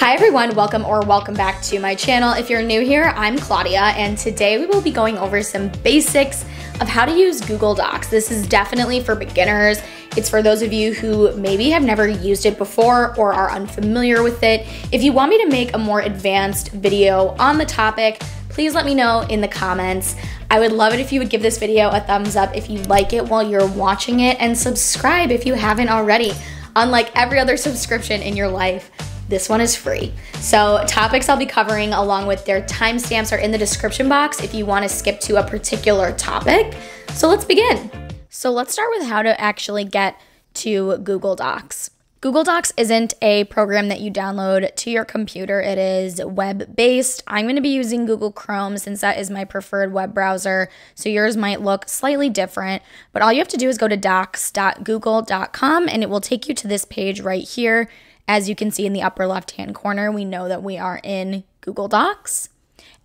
Hi everyone, welcome or welcome back to my channel. If you're new here, I'm Claudia, and today we will be going over some basics of how to use Google Docs. This is definitely for beginners. It's for those of you who maybe have never used it before or are unfamiliar with it. If you want me to make a more advanced video on the topic, please let me know in the comments. I would love it if you would give this video a thumbs up if you like it while you're watching it, and subscribe if you haven't already. Unlike every other subscription in your life, this one is free. So topics I'll be covering along with their timestamps are in the description box if you want to skip to a particular topic. So let's begin. So let's start with how to actually get to Google Docs. Google Docs isn't a program that you download to your computer. It is web-based. I'm going to be using Google Chrome since that is my preferred web browser, so yours might look slightly different. But all you have to do is go to docs.google.com and it will take you to this page right here. As you can see in the upper left-hand corner, we know that we are in Google Docs,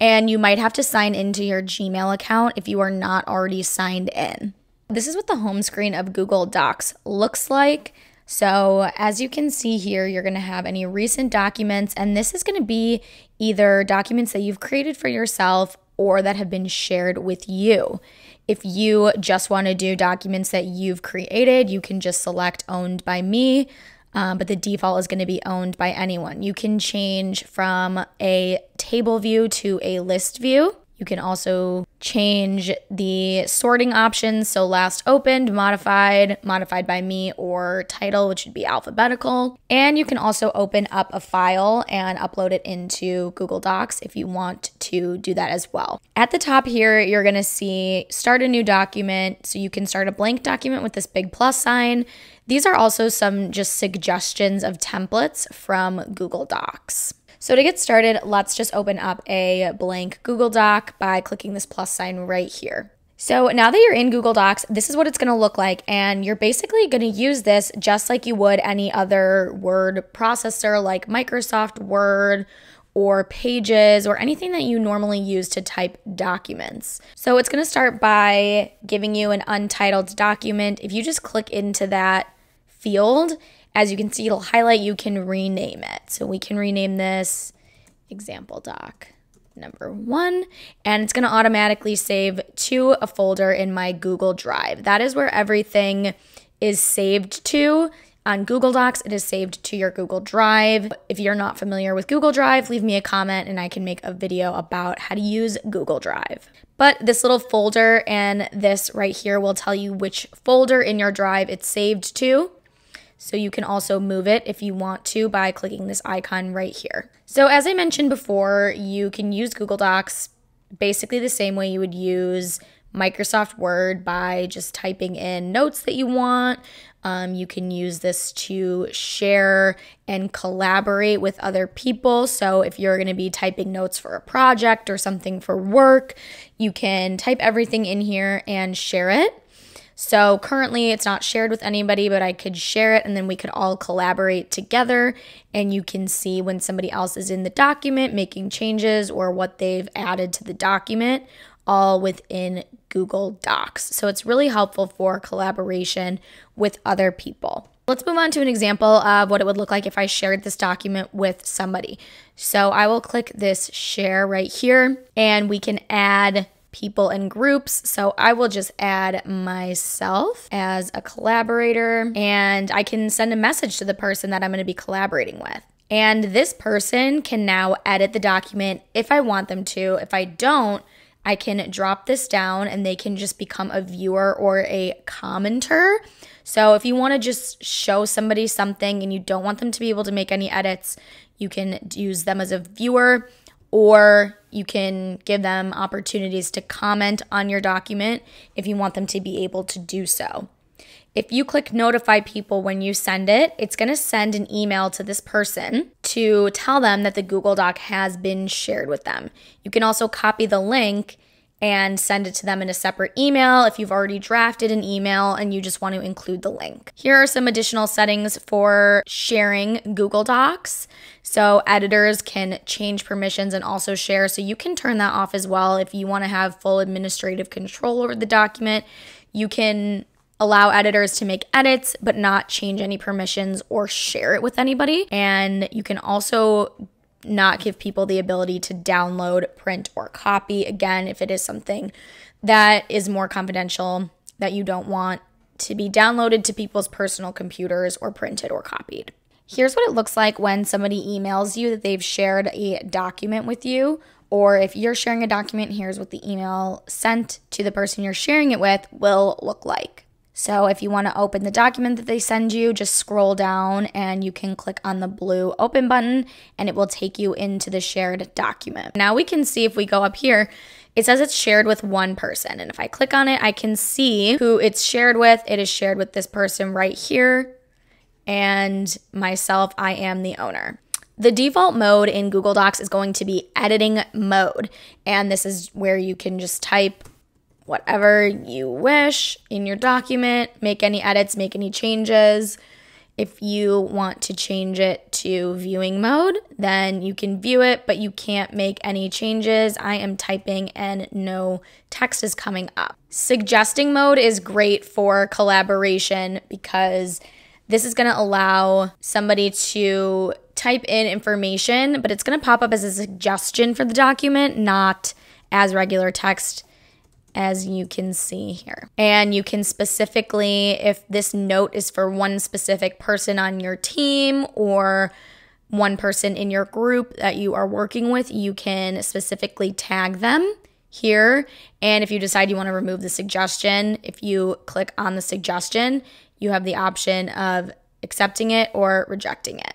and you might have to sign into your Gmail account if you are not already signed in. This is what the home screen of Google Docs looks like. So as you can see here, you're going to have any recent documents, and this is going to be either documents that you've created for yourself or that have been shared with you. If you just want to do documents that you've created, you can just select owned by me. But the default is going to be owned by anyone. You can change from a table view to a list view. You can also change the sorting options, so last opened, modified by me, or title, which would be alphabetical. And you can also open up a file and upload it into Google Docs if you want to do that as well. At the top here, you're going to see start a new document, so you can start a blank document with this big plus sign. These are also some just suggestions of templates from Google Docs. So to get started, let's just open up a blank Google Doc by clicking this plus sign right here. So now that you're in Google Docs, this is what it's going to look like, and you're basically going to use this just like you would any other word processor like Microsoft Word or Pages or anything that you normally use to type documents. So it's going to start by giving you an untitled document. If you just click into that field, as you can see, it'll highlight, you can rename it. So we can rename this example doc #1, and it's going to automatically save to a folder in my Google Drive. That is where everything is saved to. On Google Docs, it is saved to your Google Drive. If you're not familiar with Google Drive, leave me a comment and I can make a video about how to use Google Drive. But this little folder and this right here will tell you which folder in your drive it's saved to. So you can also move it if you want to by clicking this icon right here. So as I mentioned before, you can use Google Docs basically the same way you would use Microsoft Word by just typing in notes that you want. You can use this to share and collaborate with other people. So if you're going to be typing notes for a project or something for work, you can type everything in here and share it. So currently it's not shared with anybody, but I could share it and then we could all collaborate together, and you can see when somebody else is in the document making changes or what they've added to the document, all within Google Docs. So it's really helpful for collaboration with other people. Let's move on to an example of what it would look like if I shared this document with somebody. So I will click this share right here, and we can add people and groups. So I will just add myself as a collaborator, and I can send a message to the person that I'm going to be collaborating with. And this person can now edit the document if I want them to. If I don't, I can drop this down and they can just become a viewer or a commenter. So if you want to just show somebody something and you don't want them to be able to make any edits, you can use them as a viewer, or you can give them opportunities to comment on your document if you want them to be able to do so. If you click notify people when you send it, it's going to send an email to this person to tell them that the Google Doc has been shared with them. You can also copy the link and send it to them in a separate email if you've already drafted an email and you just want to include the link. Here are some additional settings for sharing Google Docs. So editors can change permissions and also share, so you can turn that off as well if you want to have full administrative control over the document. You can allow editors to make edits, but not change any permissions or share it with anybody. And you can also not give people the ability to download, print, or copy. Again, if it is something that is more confidential that you don't want to be downloaded to people's personal computers or printed or copied. Here's what it looks like when somebody emails you that they've shared a document with you, or if you're sharing a document, here's what the email sent to the person you're sharing it with will look like. So if you want to open the document that they send you, just scroll down and you can click on the blue open button and it will take you into the shared document. Now we can see if we go up here, it says it's shared with one person. And if I click on it, I can see who it's shared with. It is shared with this person right here. And myself, I am the owner. The default mode in Google Docs is going to be editing mode. And this is where you can just type whatever you wish in your document, make any edits, make any changes. If you want to change it to viewing mode, then you can view it, but you can't make any changes. I am typing and no text is coming up. Suggesting mode is great for collaboration because this is going to allow somebody to type in information, but it's going to pop up as a suggestion for the document, not as regular text, as you can see here. And you can specifically, if this note is for one specific person on your team or one person in your group that you are working with, you can specifically tag them here. And if you decide you want to remove the suggestion, if you click on the suggestion, you have the option of accepting it or rejecting it.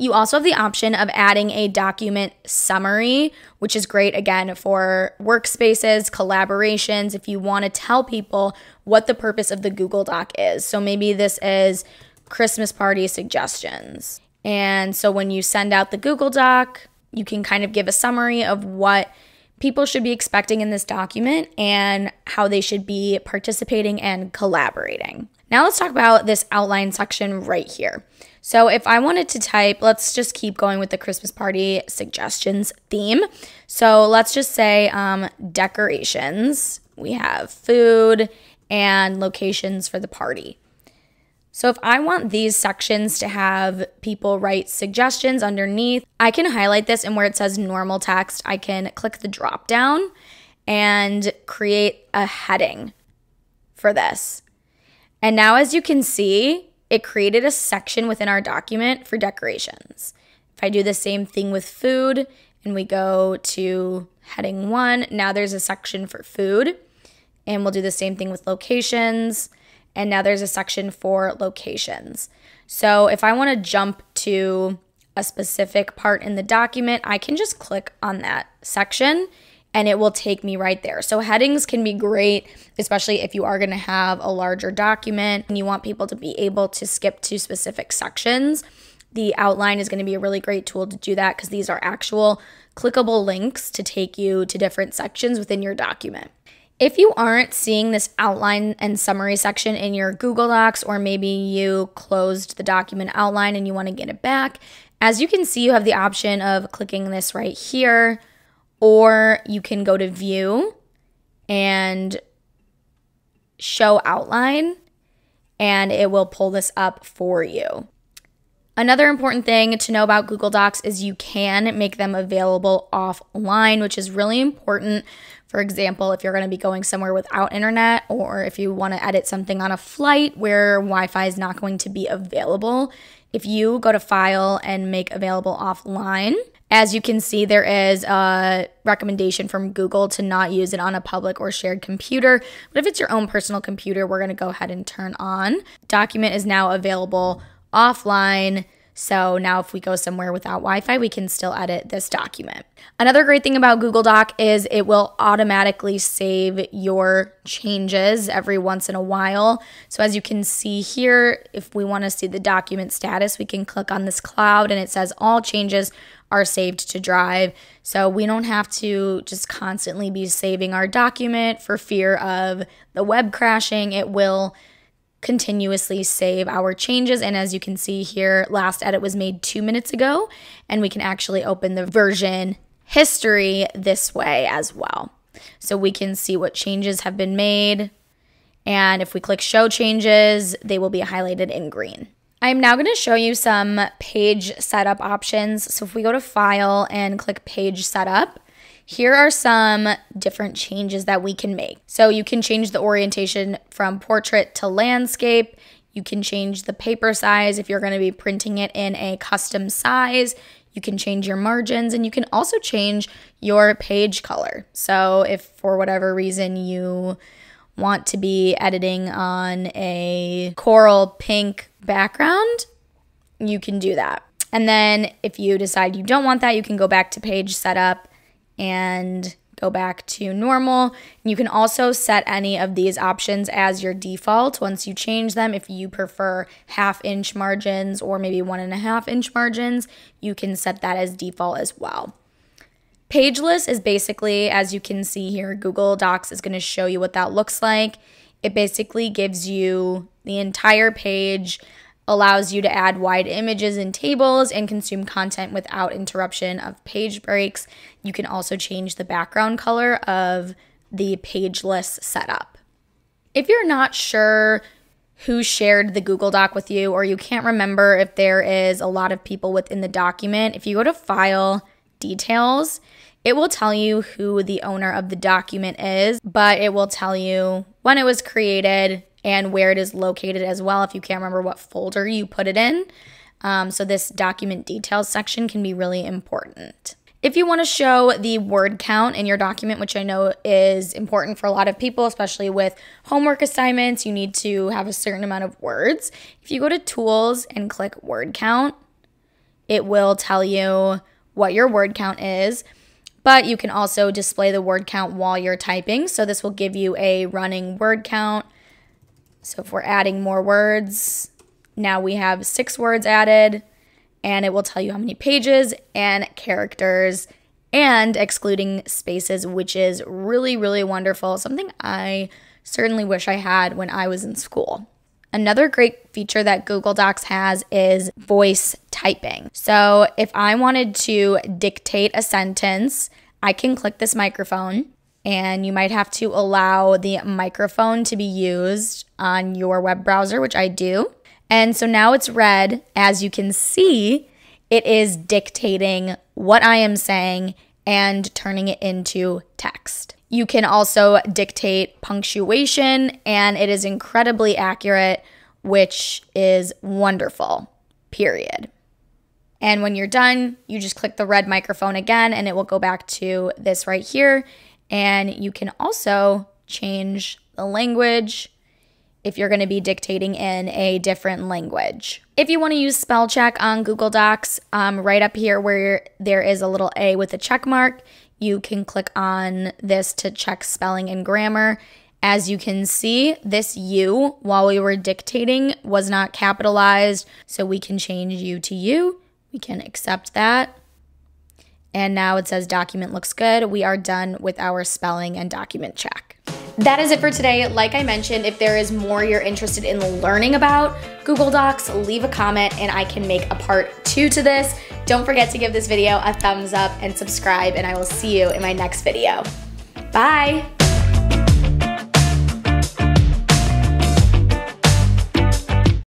You also have the option of adding a document summary, which is great, again, for workspaces, collaborations, if you want to tell people what the purpose of the Google Doc is. So maybe this is Christmas party suggestions. And so when you send out the Google Doc, you can kind of give a summary of what people should be expecting in this document and how they should be participating and collaborating. Now let's talk about this outline section right here. So if I wanted to type, let's just keep going with the Christmas party suggestions theme. So let's just say decorations. We have food and locations for the party. So if I want these sections to have people write suggestions underneath, I can highlight this, and where it says normal text, I can click the drop down and create a heading for this. And now, as you can see, it created a section within our document for decorations. If I do the same thing with food and we go to heading 1, now there's a section for food. And we'll do the same thing with locations. And now there's a section for locations. So if I want to jump to a specific part in the document, I can just click on that section and it will take me right there. So headings can be great, especially if you are going to have a larger document and you want people to be able to skip to specific sections. The outline is going to be a really great tool to do that because these are actual clickable links to take you to different sections within your document. If you aren't seeing this outline and summary section in your Google Docs, or maybe you closed the document outline and you want to get it back, as you can see, you have the option of clicking this right here, or you can go to view and show outline and it will pull this up for you. Another important thing to know about Google Docs is you can make them available offline, which is really important. For example, if you're going to be going somewhere without internet, or if you want to edit something on a flight where Wi-Fi is not going to be available, if you go to File and Make Available Offline, as you can see, there is a recommendation from Google to not use it on a public or shared computer. But if it's your own personal computer, we're going to go ahead and turn on. Document is now available offline. So now if we go somewhere without Wi-Fi, we can still edit this document. Another great thing about Google Doc is it will automatically save your changes every once in a while. So as you can see here, if we want to see the document status, we can click on this cloud and it says all changes are saved to Drive. So we don't have to just constantly be saving our document for fear of the web crashing. It will continuously save our changes. And as you can see here, last edit was made 2 minutes ago, and we can actually open the version history this way as well. So we can see what changes have been made And if we click Show Changes, they will be highlighted in green. I'm now going to show you some page setup options. So if we go to File and click Page Setup, here are some different changes that we can make. So you can change the orientation from portrait to landscape. You can change the paper size if you're going to be printing it in a custom size. You can change your margins, and you can also change your page color. So if for whatever reason you want to be editing on a coral pink background, you can do that. And then if you decide you don't want that, you can go back to page setup and go back to normal. And you can also set any of these options as your default once you change them. If you prefer 1/2 inch margins or maybe 1.5 inch margins, you can set that as default as well. Pageless is basically, as you can see here, Google Docs is going to show you what that looks like. It basically gives you the entire page, allows you to add wide images and tables, and consume content without interruption of page breaks. You can also change the background color of the pageless setup. If you're not sure who shared the Google Doc with you, or you can't remember if there is a lot of people within the document, if you go to File, Details, it will tell you who the owner of the document is, but it will tell you when it was created and where it is located as well if you can't remember what folder you put it in. So this document details section can be really important. If you want to show the word count in your document, which I know is important for a lot of people, especially with homework assignments, you need to have a certain amount of words. If you go to Tools and click Word Count, it will tell you what your word count is, but you can also display the word count while you're typing. So this will give you a running word count. So if we're adding more words, now we have 6 words added, and it will tell you how many pages and characters and excluding spaces, which is really, really wonderful. Something I certainly wish I had when I was in school. Another great feature that Google Docs has is voice typing. So if I wanted to dictate a sentence, I can click this microphone, and you might have to allow the microphone to be used on your web browser, which I do. And so now it's red. As you can see, it is dictating what I am saying and turning it into text. You can also dictate punctuation, and it is incredibly accurate, which is wonderful, period. And when you're done, you just click the red microphone again, and it will go back to this right here. And you can also change the language if you're going to be dictating in a different language. If you want to use spell check on Google Docs, right up here where there is a little A with a check mark, you can click on this to check spelling and grammar. As you can see, this U, while we were dictating, was not capitalized, so we can change U to U. We can accept that. And now it says document looks good. We are done with our spelling and document check. That is it for today. Like I mentioned, if there is more you're interested in learning about Google Docs, leave a comment and I can make a part 2 to this. Don't forget to give this video a thumbs up and subscribe, and I will see you in my next video. Bye.